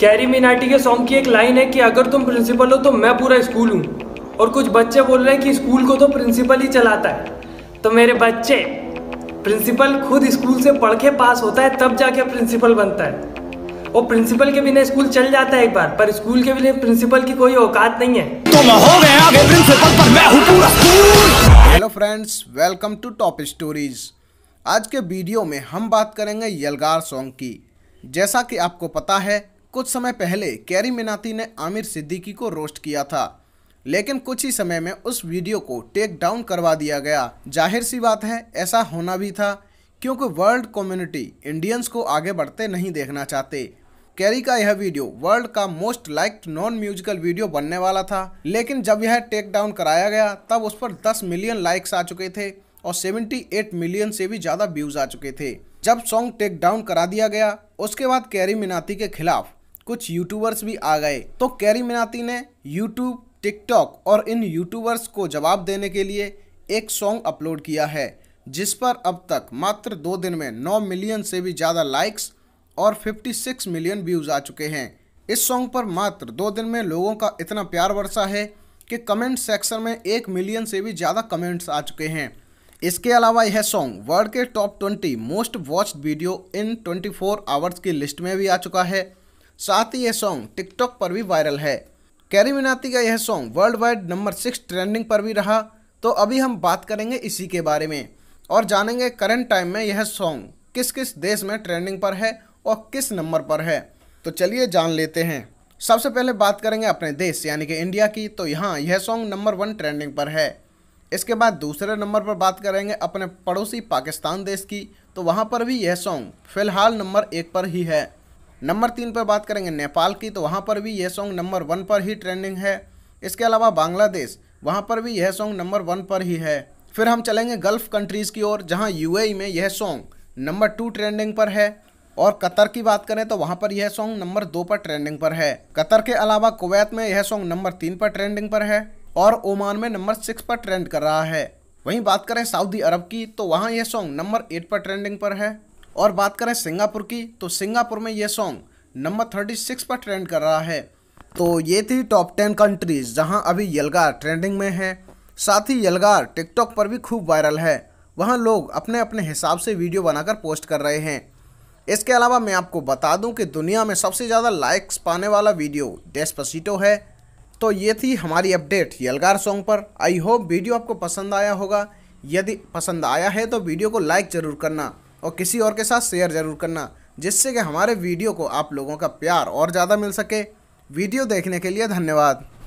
Carry Minati के song की एक लाइन है कि अगर तुम प्रिंसिपल हो तो मैं पूरा स्कूल हूँ, और कुछ बच्चे बोल रहे हैं कि स्कूल को तो प्रिंसिपल ही चलाता है। तो मेरे बच्चे, प्रिंसिपल खुद स्कूल से पढ़ के पास होता है तब जाके प्रिंसिपल बनता है, और प्रिंसिपल के बिना स्कूल चल जाता है एक बार, पर स्कूल के बिना प्रिंसिपल की कोई औकात नहीं है। तुम हो गए आगे प्रिंसिपल, पर मैं हूं पूरा school. Hello friends, welcome to top stories. आज के वीडियो में हम बात करेंगे यलगार सॉन्ग की। जैसा कि आपको पता है, कुछ समय पहले कैरी मिनाटी ने आमिर सिद्दीकी को रोस्ट किया था, लेकिन कुछ ही समय में उस वीडियो को टेक डाउन करवा दिया गया। जाहिर सी बात है, ऐसा होना भी था, क्योंकि वर्ल्ड कम्युनिटी इंडियंस को आगे बढ़ते नहीं देखना चाहते। कैरी का यह वीडियो वर्ल्ड का most liked non musical video बनने वाला था, लेकिन जब यह टेक डाउन कराया गया तब उस पर 10 मिलियन लाइक्स आ चुके थे और 78 मिलियन से भी ज़्यादा व्यूज़ आ चुके थे। जब सॉन्ग टेक डाउन करा दिया गया, उसके बाद कैरी मिनाटी के खिलाफ कुछ यूट्यूबर्स भी आ गए। तो कैरी मिनाटी ने यूट्यूब, टिकटॉक और इन यूट्यूबर्स को जवाब देने के लिए एक सॉन्ग अपलोड किया है, जिस पर अब तक मात्र 2 दिन में 9 मिलियन से भी ज़्यादा लाइक्स और 56 मिलियन व्यूज़ आ चुके हैं। इस सॉन्ग पर मात्र 2 दिन में लोगों का इतना प्यार बरसा है कि कमेंट सेक्शन में 1 मिलियन से भी ज़्यादा कमेंट्स आ चुके हैं। इसके अलावा यह सॉन्ग वर्ल्ड के top 20 most watched video in 24 hours की लिस्ट में भी आ चुका है। साथ ही यह सॉन्ग टिकटॉक पर भी वायरल है। कैरी मिनाटी का यह song world wide number 6 trending पर भी रहा। तो अभी हम बात करेंगे इसी के बारे में और जानेंगे करंट टाइम में यह सॉन्ग किस किस देश में ट्रेंडिंग पर है और किस नंबर पर है। तो चलिए जान लेते हैं। सबसे पहले बात करेंगे अपने देश यानी कि इंडिया की, तो यहाँ यह सॉन्ग नंबर 1 ट्रेंडिंग पर है। इसके बाद दूसरे नंबर पर बात करेंगे अपने पड़ोसी पाकिस्तान देश की, तो वहाँ पर भी यह सॉन्ग फ़िलहाल नंबर 1 पर ही है। नंबर 3 पर बात करेंगे नेपाल की, तो वहाँ पर भी यह सॉन्ग नंबर 1 पर ही ट्रेंडिंग है। इसके अलावा बांग्लादेश, वहाँ पर भी यह सॉन्ग नंबर 1 पर ही है। फिर हम चलेंगे गल्फ़ कंट्रीज़ की ओर, जहाँ यूएई में यह सॉन्ग नंबर 2 ट्रेंडिंग पर है, और कतर की बात करें तो वहाँ पर यह सॉन्ग नंबर 2 पर ट्रेंडिंग पर है। कतर के अलावा कुवैत में यह सॉन्ग नंबर 3 पर ट्रेंडिंग पर है और ओमान में नंबर 6 पर ट्रेंड कर रहा है। वहीं बात करें सऊदी अरब की, तो वहाँ यह सॉन्ग नंबर 8 पर ट्रेंडिंग पर है, और बात करें सिंगापुर की, तो सिंगापुर में यह सॉन्ग नंबर 36 पर ट्रेंड कर रहा है। तो ये थी टॉप 10 कंट्रीज़ जहां अभी यलगार ट्रेंडिंग में है। साथ ही यलगार टिकटॉक पर भी खूब वायरल है, वहां लोग अपने अपने हिसाब से वीडियो बनाकर पोस्ट कर रहे हैं। इसके अलावा मैं आपको बता दूं कि दुनिया में सबसे ज़्यादा लाइक्स पाने वाला वीडियो डेस्पासीटो है। तो ये थी हमारी अपडेट यलगार सॉन्ग पर। आई होप वीडियो आपको पसंद आया होगा। यदि पसंद आया है तो वीडियो को लाइक ज़रूर करना और किसी और के साथ शेयर ज़रूर करना, जिससे कि हमारे वीडियो को आप लोगों का प्यार और ज़्यादा मिल सके। वीडियो देखने के लिए धन्यवाद।